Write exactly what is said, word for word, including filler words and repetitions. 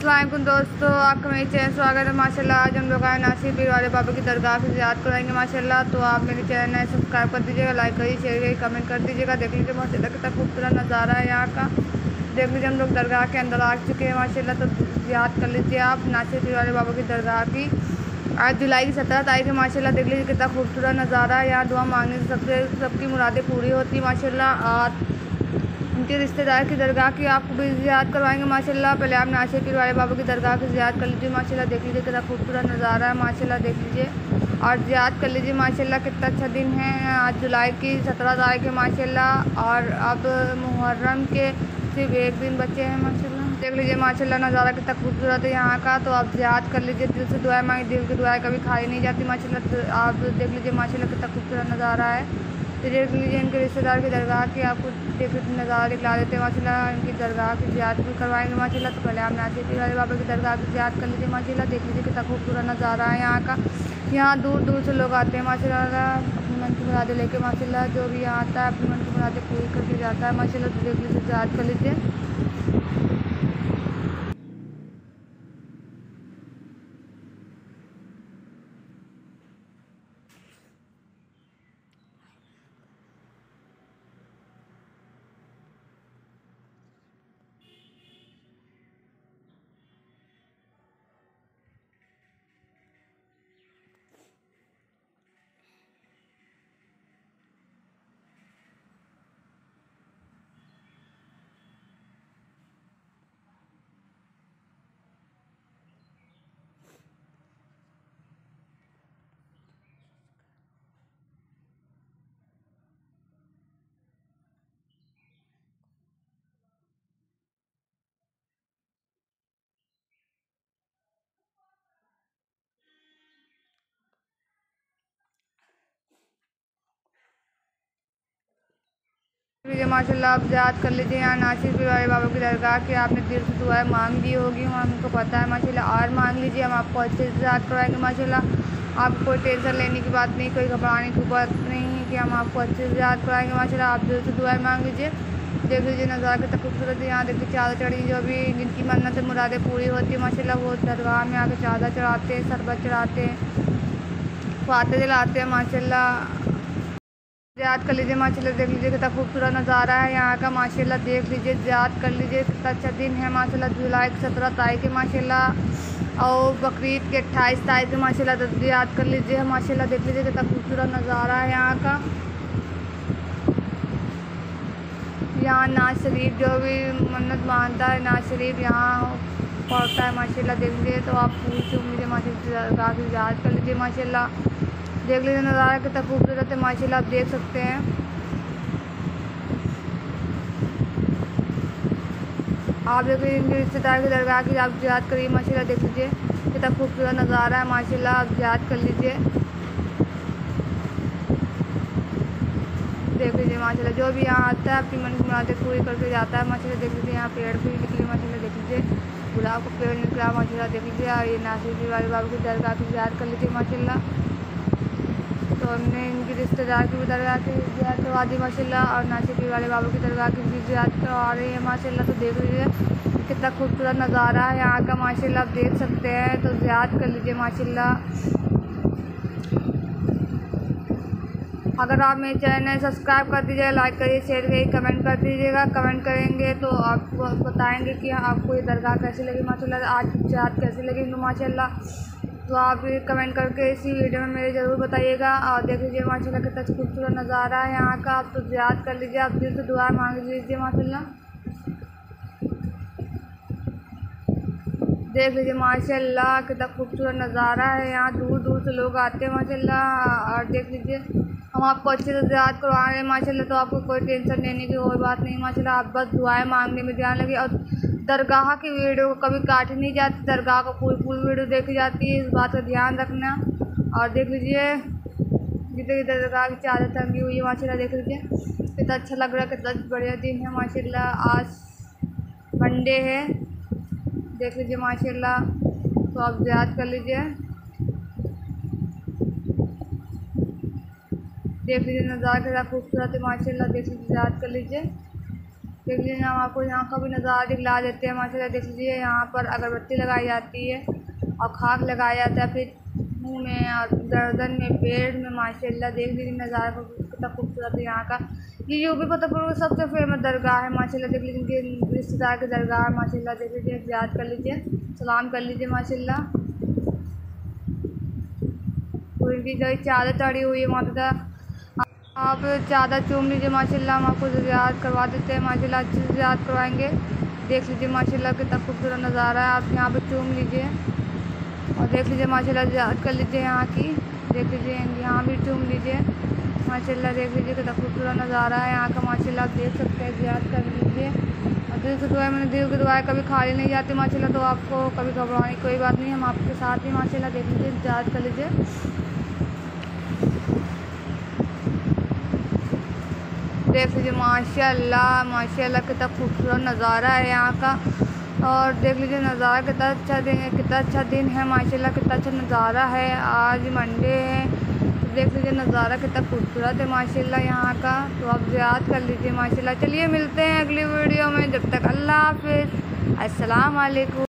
अस्सलाम वालेकुम दोस्तों, आपका मेरे चैनल स्वागत है। माशाल्लाह आज हम लोग आए नासिर पीर वाले बाबा की दरगाह से ज़ियारत कराएंगे माशाल्लाह। तो आप मेरे चैनल में सब्सक्राइब कर दीजिएगा, लाइक करिए, शेयर करिए, कमेंट कर दीजिएगा। देख लीजिए माशाल्लाह कितना खूबसूरत नज़ारा है यहाँ का। देख लीजिए हम लोग दरगाह के अंदर आ चुके हैं माशाल्लाह। तो ज़ियारत कर लीजिए आप नासिर पीर वाले बाबा की दरगाह की। आज जुलाई की सत्रह तारीख है माशाल्लाह। देख लीजिए कितना खूबसूरत नज़ारा है। यहाँ दुआ मांगने से सबसे सबकी मुरादें पूरी होती माशाल्लाह। और उनके रिश्तेदार की दरगाह की आपको भी ज़ियारत करवाएंगे माशाल्लाह। पहले आप नासिर पीर वाले बाबा की दरगाह की ज़ियारत कर लीजिए माशाल्लाह। देख लीजिए कितना खूबसूरत नज़ारा है माशाल्लाह। देख लीजिए और ज़ियारत कर लीजिए माशाल्लाह। कितना अच्छा दिन है, आज जुलाई की सत्रह तारीख है माशाल्लाह। और अब मुहर्रम के सिर्फ एक दिन बचे हैं माशाल्लाह। देख लीजिए माशाल्लाह नज़ारा कितना खूबसूरत है यहाँ का। तो आप ज़ियारत कर लीजिए, दिल से दुआएं मांगिए, दिल की दुआएं कभी खाली नहीं जाती माशाल्लाह। आप देख लीजिए माशाल्लाह कितना खूबसूरत नज़ारा है। तो देख लीजिए इनके रिश्तेदार की दरगाह की आपको देख नज़ारा दिखला देते हैं माशाल्लाह। इनकी दरगाह की ज़ियारत भी करवाएंगे माशाल्लाह। तो पहले आप नासिर पीर वाले बाबा की दरगाह की ज़ियारत कर लीजिए माशाल्लाह। देख लीजिए कितना खूबसूरत नज़ारा है यहाँ का। यहाँ दूर दूर से लोग आते हैं माशाल्लाह अपने मन की मुरादें लेके माशाल्लाह। जो भी यहाँ आता है अपने मन की मुरादें पूरी करके जाता है माशाल्लाह। तो देख लीजिए ज़ियारत कर लीजिए। लीजिए माशाल्लाह आप ज़ियारत कर लीजिए यहाँ नासिर पीर वाले बाबा की दरगाह की। आपने दिल से दुआएं मांग दी होगी, हमको पता है माशाल्लाह। और मांग लीजिए, हम आपको अच्छे से ज़ियारत करवाएंगे माशाल्लाह। आपको कोई टेंशन लेने की बात नहीं, कोई घबराने की बात नहीं है कि हम आपको अच्छे से ज़ियारत कराएंगे माशाल्लाह। आप दिल से दुआएं मांग लीजिए। देख लीजिए नज़ारा कितना खूबसूरत है यहाँ। देखिए चादर चढ़ी, जो भी जिनकी मन्नत मुरादें पूरी होती है माशाल्लाह वो दरगाह में आकर चादर चढ़ाते हैं, शरबत चढ़ाते हैं, फाते जलाते हैं माशाल्लाह। ज़ियारत कर लीजिए माशाल्लाह। देख लीजिए कितना खूबसूरत नज़ारा है यहाँ का माशाल्लाह। देख लीजिए ज़ियारत कर लीजिए, कितना अच्छा दिन है माशाल्लाह। जुलाई की सत्रह तारीख है माशाल्लाह और बकरीद की अट्ठाईस तारीख है माशाल्लाह। ज़ियारत कर लीजिए माशाल्लाह। देख लीजिए कितना खूबसूरत नज़ारा है यहाँ का। यहाँ नाज शरीफ जो भी मन्नत मानता है नाज शरीफ यहाँ पढ़ता है माशाल्लाह। देख लीजिए तो आप पूछ लीजिए माशाल्लाह की ज़ियारत कर लीजिए माशाल्लाह। देख लीजिए नज़ारा कितना खूबसूरत है माशाल्लाह। आप देख सकते हैं आप देख लीजिए इनके रिश्तेदार की दरगाह की आप ज़ियारत करिए माशाल्लाह। देख लीजिए कितना खूबसूरत नज़ारा है माशाल्लाह। आप ज़ियारत कर लीजिए। देख लीजिए माशाल्लाह जो भी यहाँ आता है अपनी मन की मुरादें पूरी करके जाता है माशाल्लाह। देख लीजिए यहाँ पेड़ भी निकले माशाल्लाह। देख लीजिए गुलाब का पेड़ निकला माशाल्लाह। देख लीजिए और ये नासिर पीर वाले बाबा की दरगाह की ज़ियारत कर लीजिए माशाल्लाह। तो हमने इनके रिश्तेदार की भी दरगाह की ज़ियारत करवा दी माशाल्लाह। और नासिर पीर वाले बाबा की दरगाह की भी ज़ियारत करवा रही है माशाल्लाह। तो देख लीजिए कितना खूबसूरत नज़ारा है यहाँ का माशाल्लाह। आप देख सकते हैं। तो ज़ियारत कर लीजिए माशाल्लाह। अगर आप मेरे चैनल सब्सक्राइब कर दीजिएगा, लाइक करिए, शेयर करिए, कमेंट कर दीजिएगा। कमेंट करेंगे तो आपको बताएँगे कि आपको ये दरगाह कैसी लगी माशाल्लाह। आज ज़ियारत कैसी लगी माशाल्लाह। तो आप कमेंट करके इसी वीडियो में मेरे ज़रूर बताइएगा। और देख लीजिए माशाल्लाह कितना खूबसूरत नज़ारा है यहाँ का। आप तो ज़ियारत कर लीजिए। आप दिल से दुआ मांग लीजिए माशाल्लाह। देख लीजिए माशाल्लाह कितना खूबसूरत नज़ारा है यहाँ। दूर दूर से लोग आते हैं माशाल्लाह। और देख लीजिए हम आपको अच्छे से ज़ियारत करवा रहे हैं माशाल्लाह। तो आपको कोई टेंशन लेने की कोई बात नहीं माशाल्लाह। आप बस दुआएं मांगने में ध्यान लगे। और दरगाह की वीडियो को कभी काट नहीं जाती, दरगाह को पूरी पूरी वीडियो देखी जाती है, इस बात का ध्यान रखना। और देख लीजिए जितने दरगाह की चादर टंगी हुई है माशाल्लाह। देख लीजिए कितना अच्छा लग रहा है, कितना बढ़िया दिन है माशाल्लाह। आज मंडे है। देख लीजिए माशाल्लाह। तो आप ज़ियारत कर लीजिए। देख लीजिए नज़ारा कितना खूबसूरत है माशाल्लाह। देख लीजिए ज़ियारत कर लीजिए। क्योंकि हम आपको यहाँ का भी नज़ारा दिखला देते हैं। माशाल्लाह देख लीजिए, यहाँ पर अगरबत्ती लगाई जाती है और खाक लगाया जाता है, फिर मुँह में और गर्दन में, पेड़ में। माशाल्लाह देख लीजिए नज़ारा कितना खूबसूरत है यहाँ का। ये यूपी फतेहपुर में सबसे फेमस दरगाह है। माशाल्लाह देख लीजिए रिश्तेदार की दरगाह है। माशाल्लाह देख लीजिए, याद कर लीजिए, सलाम कर लीजिए। माशाल्लाह उनकी जो चादर चढ़ी हुई है माता, आप चादर चूम लीजिए। माशाल्लाह हम आपको ज़ियारत करवा देते हैं। माशाल्लाह अच्छी से ज़ियारत करवाएंगे। देख लीजिए माशाल्लाह कितना खूबसूरत नज़ारा है। आप यहाँ पर चूम लीजिए और देख लीजिए। माशाल्लाह ज़ियारत कर लीजिए यहाँ की, देख लीजिए यहाँ भी चूम लीजिए। माशाल्लाह देख लीजिए कितना खूबसूरत नज़ारा है यहाँ का। माशाल्लाह आप देख सकते हैं, ज़ियारत कर लीजिए। और दिल की दुआ, मैंने दिल की दुआएँ कभी खाली नहीं जाती माशाल्लाह, तो आपको कभी घबराने की कोई बात नहीं, हम आपके साथ ही। माशाल्लाह देख लीजिए, ज़ियारत कर लीजिए। देख लीजिए माशाल्लाह, माशाल्लाह कितना खूबसूरत नज़ारा है यहाँ का। और देख लीजिए नज़ारा कितना अच्छा दिन है, कितना अच्छा दिन है। माशाल्लाह कितना अच्छा नज़ारा है। आज मंडे है, तो देख लीजिए नज़ारा कितना खूबसूरत है माशाल्लाह यहाँ का। तो आप ज़ियारत कर लीजिए माशाल्लाह। चलिए मिलते हैं अगली वीडियो में, जब तक अल्लाह हाफिज़, अस्सलाम वालेकुम।